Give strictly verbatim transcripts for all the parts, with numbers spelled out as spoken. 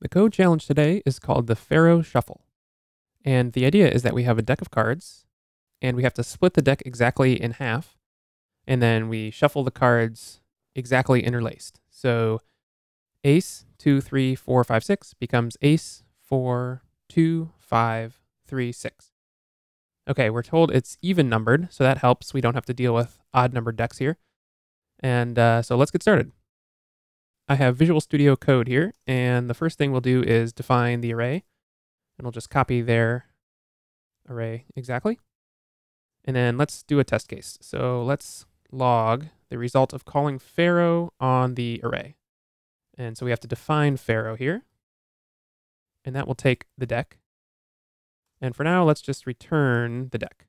The code challenge today is called the Faro Shuffle. And the idea is that we have a deck of cards, and we have to split the deck exactly in half, and then we shuffle the cards exactly interlaced. So ace, two, three, four, five, six becomes ace, four, two, five, three, six. Okay, we're told it's even numbered, so that helps. We don't have to deal with odd numbered decks here. And uh, so let's get started. I have Visual Studio Code here, and the first thing we'll do is define the array, and we'll just copy their array exactly. And then let's do a test case. So let's log the result of calling Faro on the array. And so we have to define Faro here, and that will take the deck. And for now, let's just return the deck.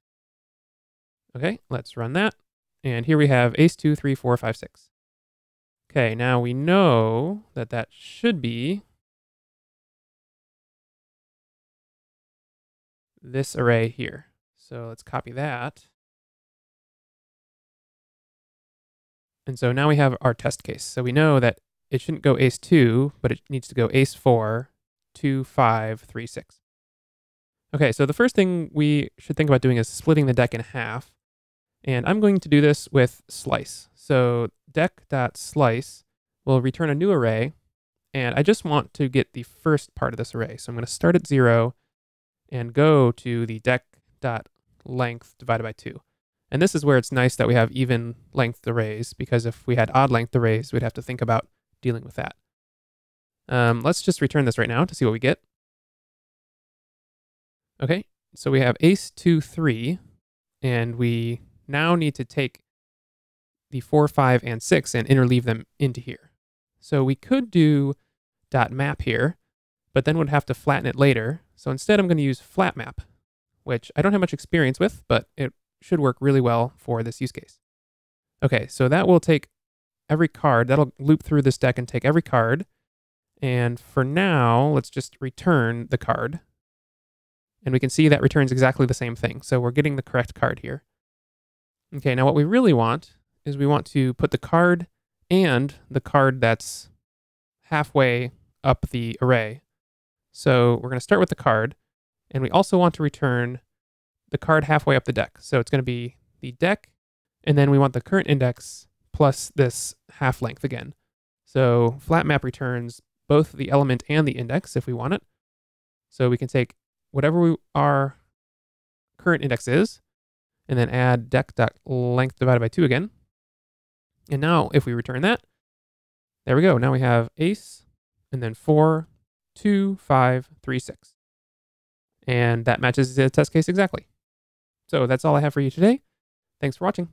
Okay, let's run that. And here we have ace, two, three, four, five, six. Okay, now we know that that should be this array here. So let's copy that. And so now we have our test case. So we know that it shouldn't go ace two, but it needs to go ace four, two, five, three, six. Okay, so the first thing we should think about doing is splitting the deck in half. And I'm going to do this with slice. So deck.slice will return a new array, and I just want to get the first part of this array. So I'm going to start at zero and go to the deck.length divided by two. And this is where it's nice that we have even length arrays, because if we had odd length arrays, we'd have to think about dealing with that. Um, let's just return this right now to see what we get. Okay, so we have ace, two, three, and we now need to take the four, five, and six and interleave them into here. So we could do dot map here, but then would have to flatten it later. So instead I'm going to use flatMap, which I don't have much experience with, but it should work really well for this use case. Okay, so that will take every card. That'll loop through this deck and take every card. And for now, let's just return the card. And we can see that returns exactly the same thing. So we're getting the correct card here. Okay, now what we really want is we want to put the card and the card that's halfway up the array. So we're going to start with the card, and we also want to return the card halfway up the deck. So it's going to be the deck, and then we want the current index plus this half length again. So flatMap returns both the element and the index if we want it. So we can take whatever we, our current index is, and then add deck.length divided by two again. And now if we return that, there we go. Now we have ace, and then four, two, five, three, six. And that matches the test case exactly. So that's all I have for you today. Thanks for watching.